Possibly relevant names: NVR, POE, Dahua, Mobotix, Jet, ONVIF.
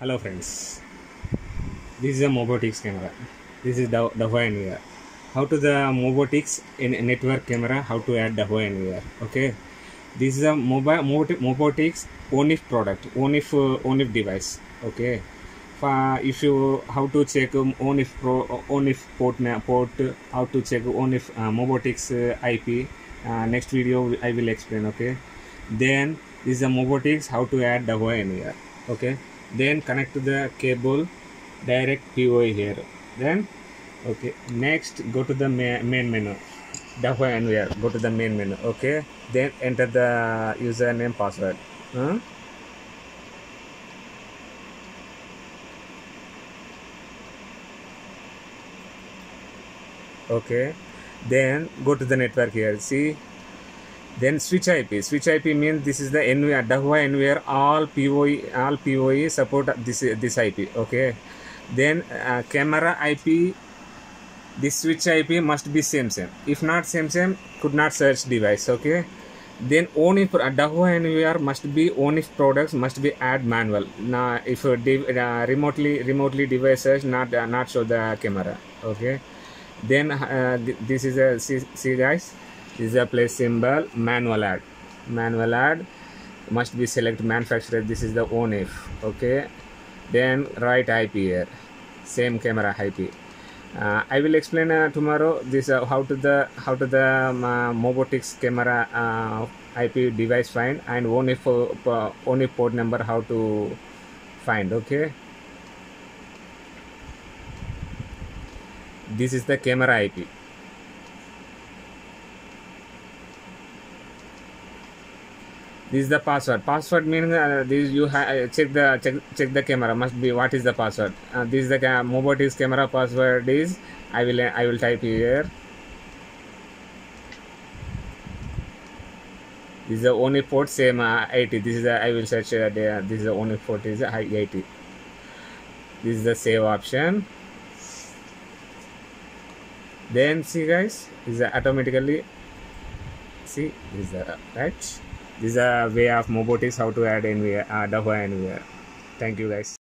Hello friends, this is a Mobotix camera. This is Dahua NVR. How to the Mobotix in network camera, how to add Dahua NVR. Okay, this is a Mobotix ONVIF product, ONVIF device. Okay, if you how to check ONVIF port, how to check ONVIF Mobotix IP. Next video I will explain. Okay, then this is a Mobotix how to add Dahua NVR. Okay. Then connect to the cable direct POE here. Then okay, next go to the main menu, Dahua NVR. Go to the main menu. Okay, then enter the username password. Okay, then go to the network here. See. Then switch IP. Switch IP means this is the NVR, Dahua NVR, all POE support this IP. Okay. Then camera IP, this switch IP must be same. If not same, could not search device. Okay. Then ONVIF Dahua NVR must be ONVIF products must be add manual. Now if remotely device search not show the camera. Okay. Then this is a see guys. This is a place symbol, manual add must be select manufacturer. This is the ONVIF. Okay, then write IP here, same camera IP. I will explain tomorrow this how to the Mobotix camera IP device find and ONVIF port number how to find. Okay, this is the camera IP. This is the password. Password means this you check the camera must be what is the password. This is the Mobotix camera password is I will type here. This is the ONVIF port same 80. This is the, I will search there. This is the ONVIF port is 80. This is the save option. Then see guys, this is automatically see this is the right. This is a way of Mobotix how to add Dahua NVR. Thank you guys.